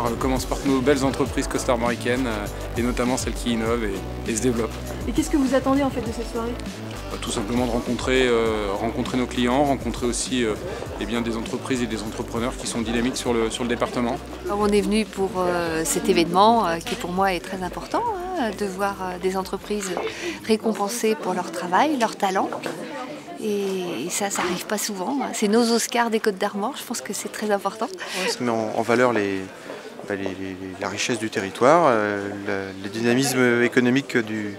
voir comment se portent nos belles entreprises costa-armoricaines et notamment celles qui innovent et se développent. Et qu'est-ce que vous attendez en fait de cette soirée? Tout simplement de rencontrer nos clients, rencontrer aussi des entreprises et des entrepreneurs qui sont dynamiques sur le département. Alors on est venu pour cet événement qui pour moi est très important, hein, de voir des entreprises récompensées pour leur travail, leur talent. Et ça n'arrive pas souvent. Hein. C'est nos Oscars des Côtes d'Armor, je pense que c'est très important. Ça met en valeur la richesse du territoire, le dynamisme économique du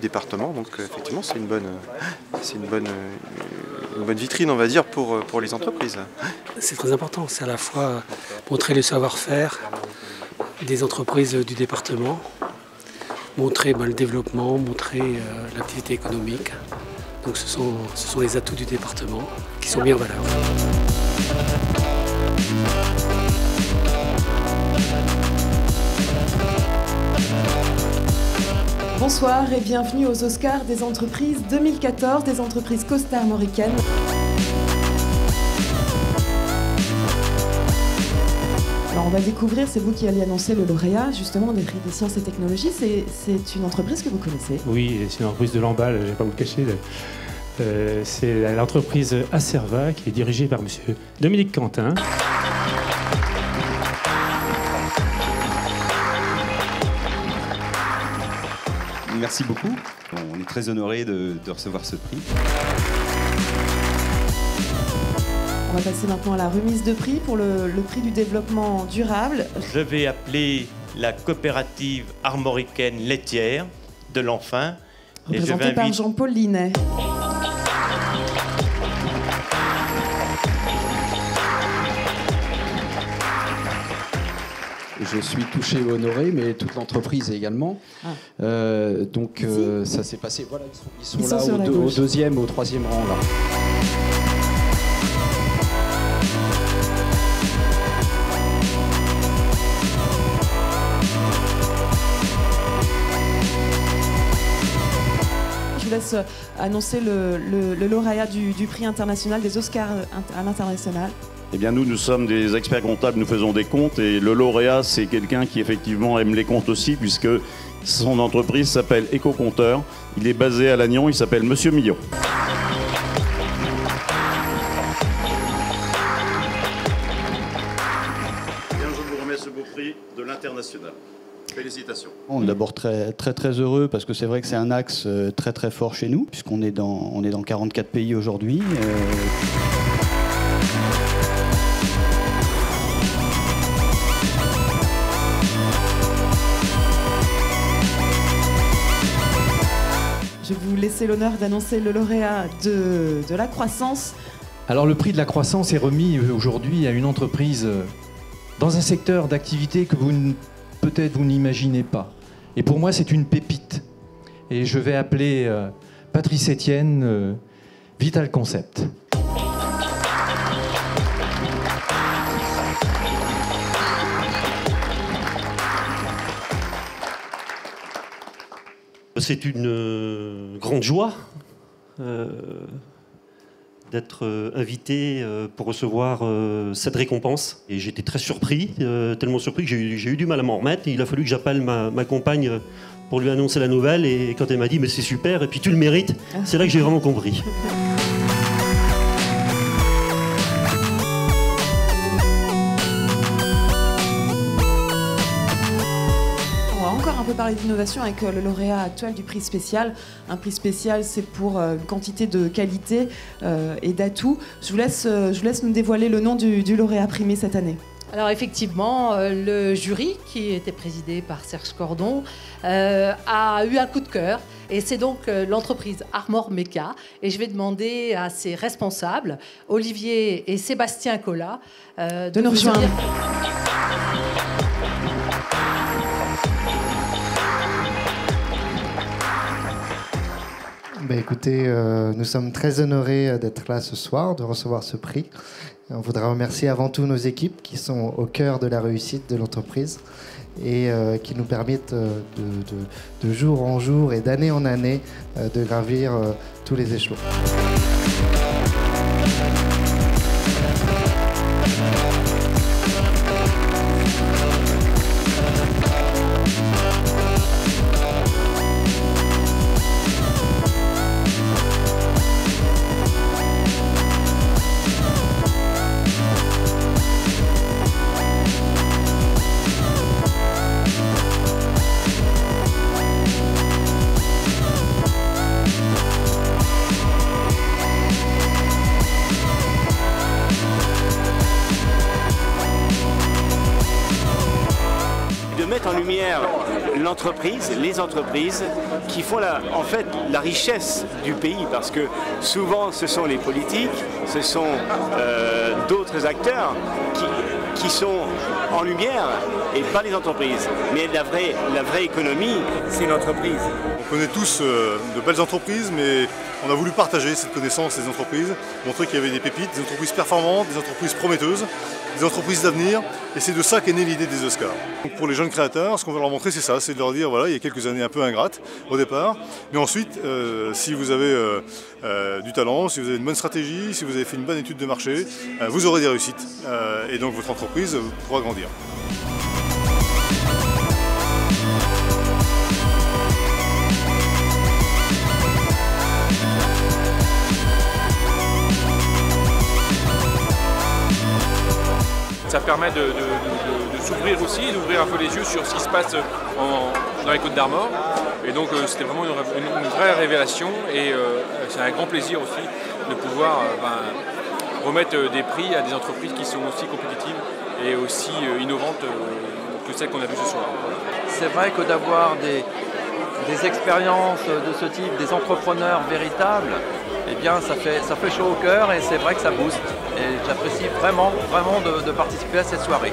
département. Donc effectivement, c'est une bonne vitrine, on va dire, pour les entreprises. C'est très important. C'est à la fois montrer le savoir-faire des entreprises du département, montrer le développement, montrer l'activité économique. Donc ce sont les atouts du département qui sont mis en valeur. Bonsoir et bienvenue aux Oscars des entreprises 2014 des entreprises costa-armoricaines. Alors on va découvrir, c'est vous qui allez annoncer le lauréat justement des prix des sciences et technologies, c'est une entreprise que vous connaissez? Oui, c'est une entreprise de Lamballe, je ne vais pas vous le cacher. C'est l'entreprise Acerva qui est dirigée par M. Dominique Quentin. Merci beaucoup, on est très honorés de recevoir ce prix. On va passer maintenant à la remise de prix pour le prix du développement durable. Je vais appeler la coopérative armoricaine laitière de l'Enfin. Représentée par Jean-Paul Linet. Je suis touché et honoré, mais toute l'entreprise également. Ah. Ça s'est passé. Voilà, ils sont là au deuxième, au troisième rang là. Laisse annoncer le lauréat du prix international, des Oscars à l'international. Eh bien nous sommes des experts comptables, nous faisons des comptes et le lauréat c'est quelqu'un qui effectivement aime les comptes aussi puisque son entreprise s'appelle Éco-Compteur, il est basé à Lannion, il s'appelle Monsieur Millon. Eh bien je vous remets ce beau prix de l'international. Félicitations. On est d'abord très heureux parce que c'est vrai que c'est un axe très fort chez nous puisqu'on est dans 44 pays aujourd'hui. Je vous laisse l'honneur d'annoncer le lauréat de la croissance. Alors le prix de la croissance est remis aujourd'hui à une entreprise dans un secteur d'activité que peut-être vous n'imaginez pas. Et pour moi, c'est une pépite. Et je vais appeler Patrice Étienne, Vital Concept. C'est une grande joie d'être invité pour recevoir cette récompense. Et j'étais très surpris, tellement surpris que j'ai eu du mal à m'en remettre. Et il a fallu que j'appelle ma compagne pour lui annoncer la nouvelle. Et quand elle m'a dit « mais c'est super, et puis tu le mérites », c'est là que j'ai vraiment compris. Parler d'innovation avec le lauréat actuel du prix spécial. Un prix spécial, c'est pour une quantité de qualité et d'atouts. Je vous laisse nous dévoiler le nom du lauréat primé cette année. Alors effectivement, le jury, qui était présidé par Serge Cordon, a eu un coup de cœur. Et c'est donc l'entreprise Armor Méca. Et je vais demander à ses responsables, Olivier et Sébastien Collat, de nous rejoindre. Bah écoutez, nous sommes très honorés d'être là ce soir, de recevoir ce prix. On voudrait remercier avant tout nos équipes qui sont au cœur de la réussite de l'entreprise et qui nous permettent de jour en jour et d'année en année de gravir tous les échelons. en lumière l'entreprise, les entreprises qui font en fait la richesse du pays, parce que souvent ce sont les politiques, ce sont d'autres acteurs qui sont en lumière et pas les entreprises. Mais la vraie économie, c'est l'entreprise. On connaît tous de belles entreprises, mais on a voulu partager cette connaissance des entreprises, montrer qu'il y avait des pépites, des entreprises performantes, des entreprises prometteuses, des entreprises d'avenir, et c'est de ça qu'est née l'idée des Oscars. Donc pour les jeunes créateurs, ce qu'on veut leur montrer, c'est ça, c'est de leur dire, voilà, il y a quelques années un peu ingrates au départ, mais ensuite, si vous avez du talent, si vous avez une bonne stratégie, si vous avez fait une bonne étude de marché, vous aurez des réussites, et donc votre entreprise pourra grandir. Ça permet de s'ouvrir aussi, d'ouvrir un peu les yeux sur ce qui se passe dans les Côtes d'Armor. Et donc c'était vraiment une vraie révélation et c'est un grand plaisir aussi de pouvoir remettre des prix à des entreprises qui sont aussi compétitives et aussi innovantes que celles qu'on a vues ce soir. C'est vrai que d'avoir des expériences de ce type, des entrepreneurs véritables, eh bien ça fait chaud au cœur et c'est vrai que ça booste. Et j'apprécie vraiment de participer à cette soirée.